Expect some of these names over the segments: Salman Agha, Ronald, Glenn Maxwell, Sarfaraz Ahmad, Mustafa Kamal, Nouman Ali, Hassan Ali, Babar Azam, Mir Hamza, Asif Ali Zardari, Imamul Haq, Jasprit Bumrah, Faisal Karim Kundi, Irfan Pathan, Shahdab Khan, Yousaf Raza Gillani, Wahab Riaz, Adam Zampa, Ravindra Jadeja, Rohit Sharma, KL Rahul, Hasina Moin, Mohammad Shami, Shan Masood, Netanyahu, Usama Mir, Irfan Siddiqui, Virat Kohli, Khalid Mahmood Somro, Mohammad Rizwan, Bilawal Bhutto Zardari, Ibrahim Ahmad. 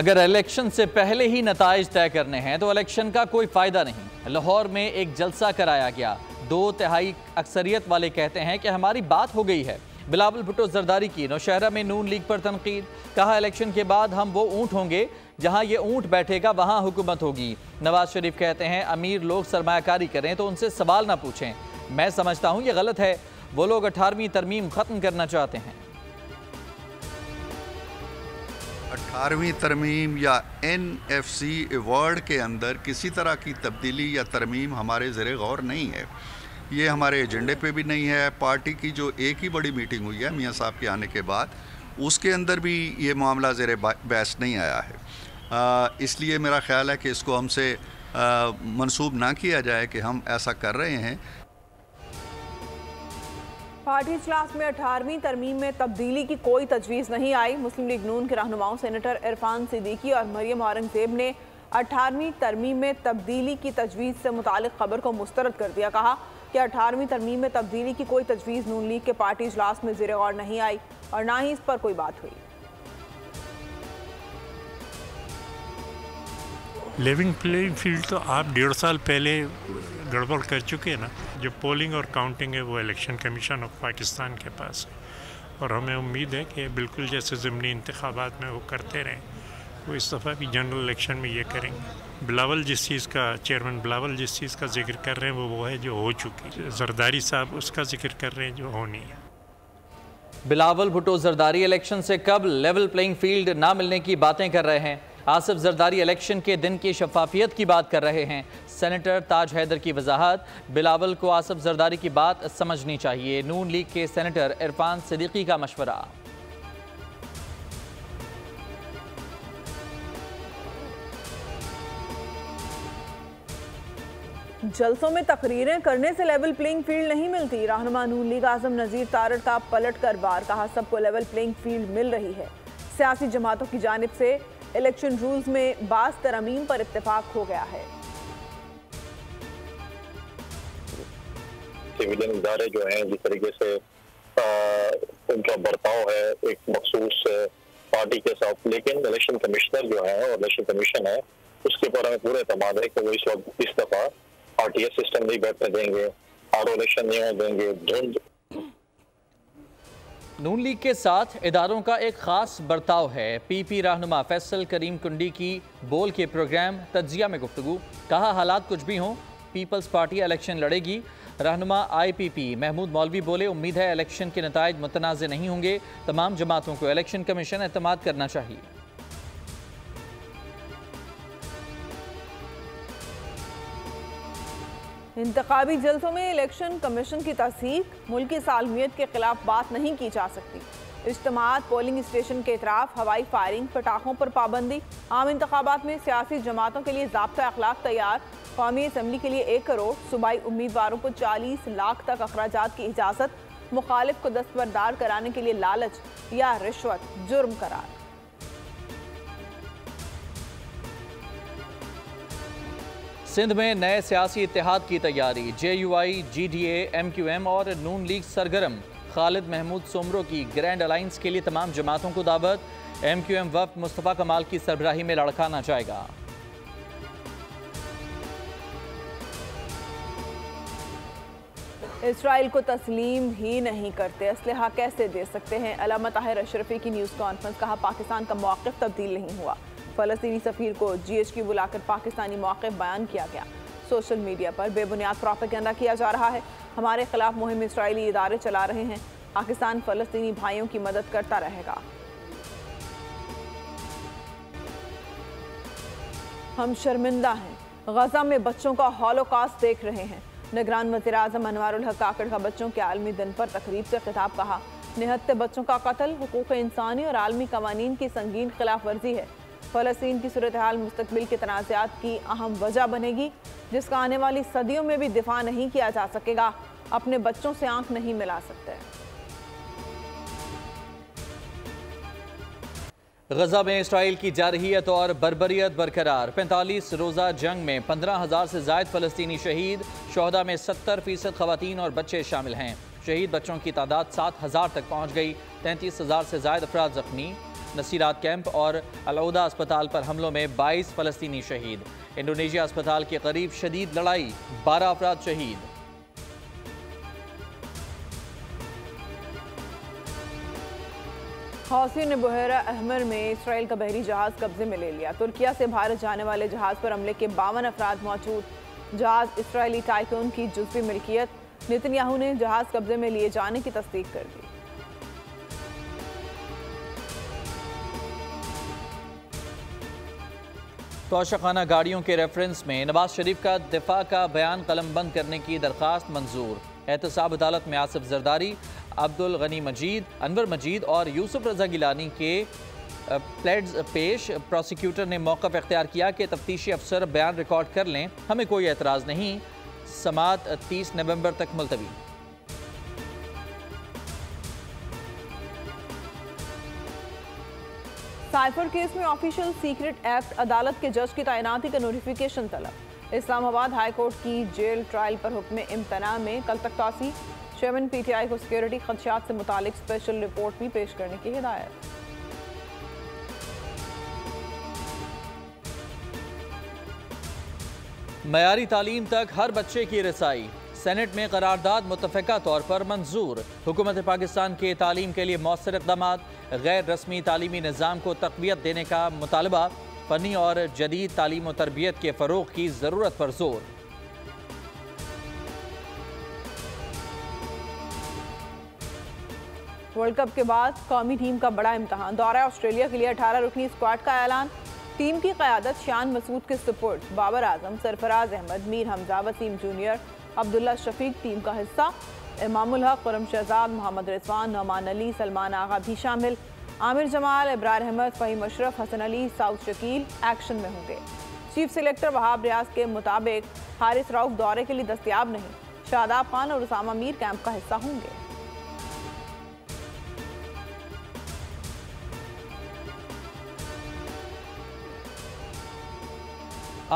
अगर इलेक्शन से पहले ही नताइज तय करने हैं तो इलेक्शन का कोई फ़ायदा नहीं। लाहौर में एक जलसा कराया गया, 2/3 अक्सरियत वाले कहते हैं कि हमारी बात हो गई है। बिलावल भुट्टो जरदारी की नौशहरा में नून लीग पर तनकीद, कहा इलेक्शन के बाद हम वो ऊँट होंगे जहाँ ये ऊँट बैठेगा वहाँ हुकूमत होगी। नवाज शरीफ कहते हैं अमीर लोग सरमायाकारी करें तो उनसे सवाल ना पूछें। मैं समझता हूँ ये गलत है, वो लोग 18वीं तरमीम ख़त्म करना चाहते हैं। 18वीं तरमीम या NFC अवार्ड के अंदर किसी तरह की तब्दीली या तरमीम हमारे ज़ेरे गौर नहीं है, ये हमारे एजेंडे पे भी नहीं है। पार्टी की जो एक ही बड़ी मीटिंग हुई है मियां साहब के आने के बाद, उसके अंदर भी ये मामला ज़ेरे बहस नहीं आया है। इसलिए मेरा ख्याल है कि इसको हमसे मंसूब ना किया जाए कि हम ऐसा कर रहे हैं। पार्टी इजलास में 18वीं तरमीम में तब्दीली की कोई तजवीज़ नहीं आई। मुस्लिम लीग नून के रहनुमाओं सेनेटर इरफान सिद्दीकी और मरियम औरंगजेब ने 18वीं तरमीम में तब्दीली की तजवीज़ से मुतालिक खबर को मुस्तरद कर दिया। कहा कि 18वीं तरमीम में तब्दीली की कोई तजवीज़ नून लीग के पार्टी इजलास में ज़ेरे गौर नहीं आई और ना ही इस पर कोई बात हुई। लिविंग प्लेइंग फील्ड तो आप 1.5 साल पहले गड़बड़ कर चुके हैं ना। जो पोलिंग और काउंटिंग है वो इलेक्शन कमीशन ऑफ पाकिस्तान के पास है और हमें उम्मीद है कि बिल्कुल जैसे ज़िमनी इंतखाबात में वो करते रहें, वो इस दफ़ा भी जनरल इलेक्शन में ये करेंगे। बिलावल जिस चीज़ का चेयरमैन बिलावल जिस चीज़ का जिक्र कर रहे हैं वो है जो हो चुकी। जरदारी साहब उसका जिक्र कर रहे हैं जो होनी है। बिलावल भुट्टो जरदारी इलेक्शन से कबल लेवल प्लेइंग फील्ड ना मिलने की बातें कर रहे हैं। आसिफ जरदारी इलेक्शन के दिन की शफाफियत की बात कर रहे हैं। सेनेटर ताज हैदर की वजाहत, बिलावल को आसिफ जरदारी की बात समझनी चाहिए। नून लीग के सेनेटर इरफान सिद्दीकी का मशवरा। जलसों में तकरीरें करने से लेवल प्लेइंग फील्ड नहीं मिलती। रहनुमा नून लीग आजम नज़ीर तारड़ का पलट कर वार, कहा सबको लेवल प्लेइंग फील्ड मिल रही है। सियासी जमातों की जानिब से इलेक्शन रूल्स में बास तरमीम पर इत्तेफाक हो गया है। सिविलियन इदारे जो हैं जिस तरीके से उनका बर्ताव है एक मखसूस पार्टी के साथ, लेकिन इलेक्शन कमिश्नर जो है और इलेक्शन कमीशन है उसके ऊपर हमें पूरा एतमाद है कि वो इस वक्त इस दफ़ा RTS सिस्टम नहीं बैठने देंगे, RO इलेक्शन नहीं होने देंगे। झुंड नून लीग के साथ इदारों का एक ख़ास बर्ताव है। PP रहनुमा फैसल करीम कुंडी की बोल के प्रोग्राम तज्जिया में गुफ्तगू, कहा हालात कुछ भी हों पीपल्स पार्टी इलेक्शन लड़ेगी। रहनुमा IPP महमूद मौलवी बोले उम्मीद है इलेक्शन के नतायज मुतनाज़ नहीं होंगे। तमाम जमातों को इलेक्शन कमीशन एतमाद करना चाहिए। इंतखाबी जल्सों में इलेक्शन कमीशन की तस्दीक, मुल्की सालमियत के खिलाफ बात नहीं की जा सकती। इज्तमात, पोलिंग स्टेशन के अतराफ हवाई फायरिंग, पटाखों पर पाबंदी। आम इंतखाबात में सियासी जमातों के लिए ज़ाब्ता अखलाक तैयार। कौमी असम्बली के लिए 1 करोड़, सूबाई उम्मीदवारों को 40 लाख तक अखराजात की इजाज़त। मुखालिफ को दस्तबरदार कराने के लिए लालच या रिश्वत जुर्म करार। सिंध में नए सियासी इत्तेहाद की तैयारी, JUI, GDA, MQM और नून लीग सरगर्म। खालिद महमूद सोमरो की ग्रैंड अलाइंस के लिए तमाम जमातों को दावत। MQM वफ मुस्तफ़ा कमाल की सरबराही में लड़काना जाएगा। इसराइल को तस्लीम ही नहीं करते, असलहा कैसे दे सकते हैं। अलामत अहरफी की न्यूज़ कॉन्फ्रेंस, कहा पाकिस्तान का मौक़िफ़ तब्दील नहीं हुआ। फ़लस्तीनी सफ़ीर को GHQ बुलाकर पाकिस्तानी मौक़िफ़ बयान किया गया। सोशल मीडिया पर बेबुनियाद प्रोपेगेंडा किया जा रहा है। हमारे खिलाफ मुहिम इसराइली इदारे चला रहे हैं। पाकिस्तान फ़लस्तीनी भाइयों की मदद करता रहेगा। हम शर्मिंदा हैं, गजा में बच्चों का हॉलोकॉस्ट देख रहे हैं। निगरान वज़ीर आज़म अनवार उल-हक़ काकड़ का बच्चों के आलमी दिन पर तकरीब से खिताब, कहा 79 बच्चों का कत्ल हुकूक़ इंसानी और आलमी कवानीन की संगीन खिलाफ वर्जी है। फ़लस्तीन की सूरत हाल मुस्तकबिल के तनाज़ात की अहम वजह बनेगी जिसका आने वाली सदियों में भी दिफा नहीं किया जा सकेगा। अपने बच्चों से आंख नहीं मिला सकते। गजा में इसराइल की जारहियत और बर्बरियत बरकरार। 45 रोज़ा जंग में 15,000 से ज़ायद फ़लस्तीनी शहीद। शोहदा में 70% ख़वातीन और बच्चे शामिल हैं। शहीद बच्चों की तादाद 7,000 तक पहुँच गई। 33,000 से ज़ायद अफराद ज़ख्मी। नसीरात कैंप और अलौदा अस्पताल पर हमलों में 22 फलस्तीनी शहीद। इंडोनेशिया अस्पताल के करीब शदीद लड़ाई, 12 अफराद शहीद। हौसी ने बहरा अहमर में इसराइल का बहरी जहाज कब्जे में ले लिया। तुर्किया से भारत जाने वाले जहाज पर हमले के 52 अफराद मौजूद। जहाज इसराइली टाइकून की जुज़वी मिल्कियत। नेतन्याहू ने जहाज कब्जे में लिए जाने की तस्दीक कर दी। तोशाखाना गाड़ियों के रेफरेंस में नवाज शरीफ का दिफा का बयान कलमबंद करने की दरख्वास्त मंजूर। एहतसाब अदालत में आसिफ जरदारी, अब्दुल गनी मजीद, अनवर मजीद और यूसुफ रजा गिलानी के प्लेड्स पेश। प्रोसिक्यूटर ने मौक़िफ़ अख्तियार किया कि तफ्तीशी अफसर बयान रिकॉर्ड कर लें, हमें कोई एतराज़ नहीं। समाअत 30 नवंबर तक मुलतवी। साइफर केस में ऑफिशियल सीक्रेट एक्ट अदालत के जज की तैनाती का नोटिफिकेशन तलब। इस्लामाबाद हाई कोर्ट की जेल ट्रायल पर हुक्म इम्तना में कल तक तौसी। चेयरमैन पीटीआई को सिक्योरिटी खदशात से मुतालिक स्पेशल रिपोर्ट भी पेश करने की हिदायत। मयारी तालीम तक हर बच्चे की रसाई। सेनेट में करारदाद मुतफ़िका तौर पर मंजूर। हुकूमत पाकिस्तान के तालीम के लिए मौसर इक़दाम। गैर रस्मी तालीमी निज़ाम को तक़वियत देने का मुतालबा। फ़नी और जदीद तालीम और तरबियत के फ़रोग़ की ज़रूरत पर जोर। वर्ल्ड कप के बाद कौमी टीम का बड़ा इम्तहान। दौरा ऑस्ट्रेलिया के लिए 18 रुकनी स्क्वाड का ऐलान। टीम की क़यादत शान मसूद के support. Babar Azam, Sarfaraz Ahmed, Mir Hamza, Waseem junior, Abdullah Shafique team का हिस्सा। इमामुल हक, खुरम शहजाद, मोहम्मद रिजवान, नौमान अली, सलमान आगा भी शामिल। आमिर जमाल, इब्राहिम अहमद, फ़हीम अशरफ, हसन अली, साउथ शकील एक्शन में होंगे। चीफ सेलेक्टर वहाब रियाज के मुताबिक हारिस रऊफ दौरे के लिए दस्तियाब नहीं। शादाब खान और उसामा मीर कैंप का हिस्सा होंगे।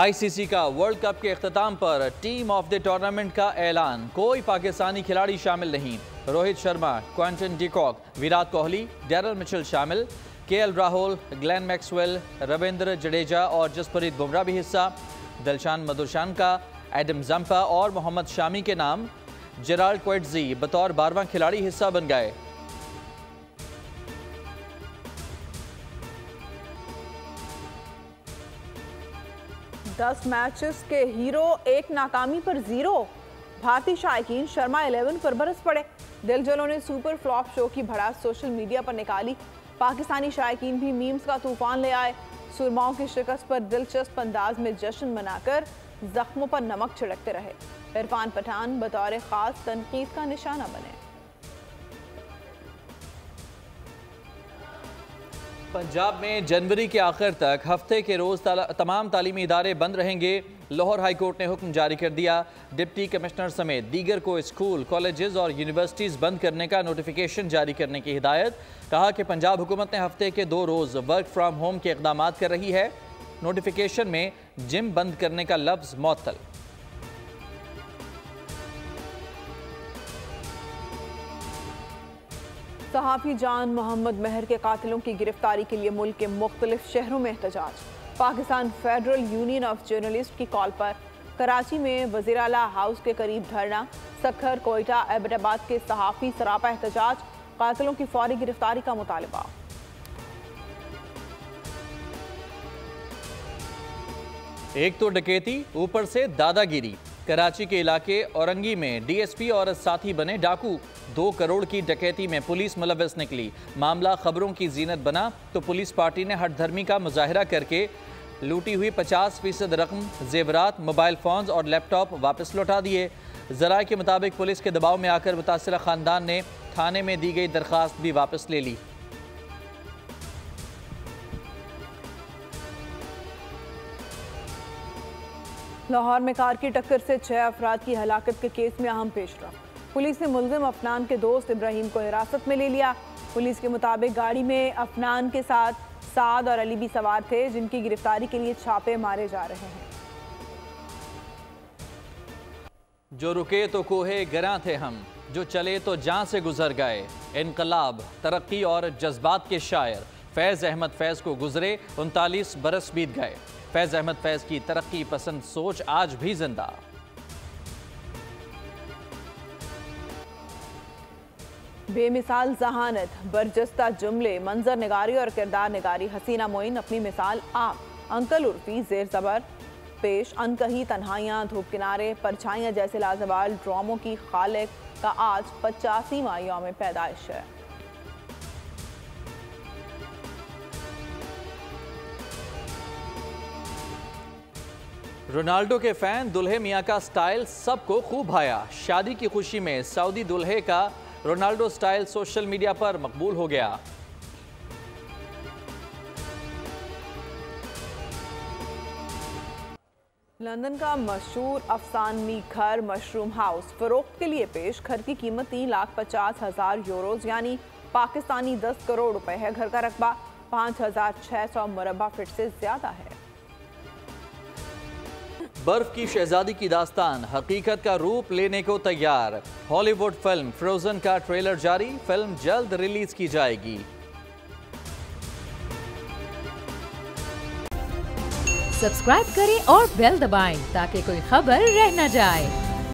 आईसीसी का वर्ल्ड कप के अख्ताम पर टीम ऑफ द टूर्नामेंट का ऐलान। कोई पाकिस्तानी खिलाड़ी शामिल नहीं। Rohit Sharma, Quinton de Kock, Virat Kohli, Daryl Mitchell शामिल। KL Rahul, Glenn Maxwell, Ravindra Jadeja और जसप्रीत बुमराह भी हिस्सा। दिलशान मधुशान का, एडम जम्पा और मोहम्मद शामी के नाम। जेराल्ड क्वेटजी बतौर 12वां खिलाड़ी हिस्सा बन गए। दस मैचेस के हीरो, एक नाकामी पर जीरो। भारतीय शायकीन शर्मा 11 पर बरस पड़े। दिलजलों ने सुपर फ्लॉप शो की भड़ास सोशल मीडिया पर निकाली। पाकिस्तानी शायकीन भी मीम्स का तूफान ले आए। सुरमाओं की शिकस्त पर दिलचस्प अंदाज में जश्न मनाकर जख्मों पर नमक छिड़कते रहे। इरफान पठान बतौर खास तनकीद का निशाना बने। पंजाब में जनवरी के आखिर तक हफ्ते के रोज़ तमाम तालीमी इदारे बंद रहेंगे। लाहौर हाई कोर्ट ने हुक्म जारी कर दिया। डिप्टी कमिश्नर समेत दीगर को स्कूल, कॉलेजेस और यूनिवर्सिटीज़ बंद करने का नोटिफिकेशन जारी करने की हिदायत। कहा कि पंजाब हुकूमत ने हफ्ते के 2 रोज़ वर्क फ्राम होम के इक़दाम कर रही है। नोटिफिकेशन में जिम बंद करने का लफ्ज़ मअतल। सहाफ़ी जान मोहम्मद महर के कातिलों की गिरफ्तारी के लिए मुल्क के मुख्तलिफ शहरों में एहतजाज। Pakistan federal union of journalist की कॉल पर कराची में वज़ीर आला हाउस के करीब धरना। सक्खर, कोयटा, एबटाबाद के सहाफ़ी सरापा एहतजाज। कातिलों की फौरी गिरफ्तारी का मुतालबा। एक तो डकैती, ऊपर से दादागिरी। कराची के इलाके औरंगी में डीएसपी और साथी बने डाकू। 2 करोड़ की डकैती में पुलिस मुलव्वस निकली। मामला खबरों की जीनत बना तो पुलिस पार्टी ने हठधर्मी का मुजाहरा करके लूटी हुई 50% रकम, जेवरात, मोबाइल फ़ोन्स और लैपटॉप वापस लौटा दिए। ज़राए के मुताबिक पुलिस के दबाव में आकर मुतासरा ख़ानदान ने थाने में दी गई दरख्वास्त भी वापस ले ली। लाहौर में कार की टक्कर से 6 अफराद की हलाकत के केस में अहम पेश रहा। पुलिस ने मुलजिम अफनान के दोस्त इब्राहिम को हिरासत में ले लिया। पुलिस के मुताबिक गाड़ी में अफनान के साथ साद और अली भी सवार थे, जिनकी गिरफ्तारी के लिए छापे मारे जा रहे हैं। जो रुके तो कोहे गरां थे हम, जो चले तो जान से गुजर गए। इनकलाब, तरक्की और जज्बात के शायर फैज़ अहमद फैज़ को गुजरे 39 बरस बीत गए। फैज़ अहमद फैज़ की तरक्की पसंद सोच आज भी जिंदा। बेमिसाल जहानत, बरजस्ता जुमले, मंजर निगारी और किरदार निगारी हसीना मोइन अपनी मिसाल आप। अंकल उर्फी जेर जबर पेश अनकही तन्हाइयाँ, धूप किनारे, परछाइयाँ जैसे लाजवाल ड्रामों की खालिक का आज 85वां यौम पैदाइश है। रोनाल्डो के फैन दुल्हे मियाँ का स्टाइल सबको खूब भाया। शादी की खुशी में सऊदी दुल्हे का रोनाल्डो स्टाइल सोशल मीडिया पर मकबूल हो गया। लंदन का मशहूर अफसानी घर मशरूम हाउस फरोख्त के लिए पेश। घर की कीमत 3,50,000 यूरोज यानी पाकिस्तानी 10 करोड़ रुपए है। घर का रकबा 5,600 मुरबा फिट से ज्यादा है। बर्फ की शहजादी की दास्तान हकीकत का रूप लेने को तैयार। हॉलीवुड फिल्म फ्रोजन का ट्रेलर जारी, फिल्म जल्द रिलीज की जाएगी। सब्सक्राइब करें और बेल दबाएं ताकि कोई खबर रह न जाए।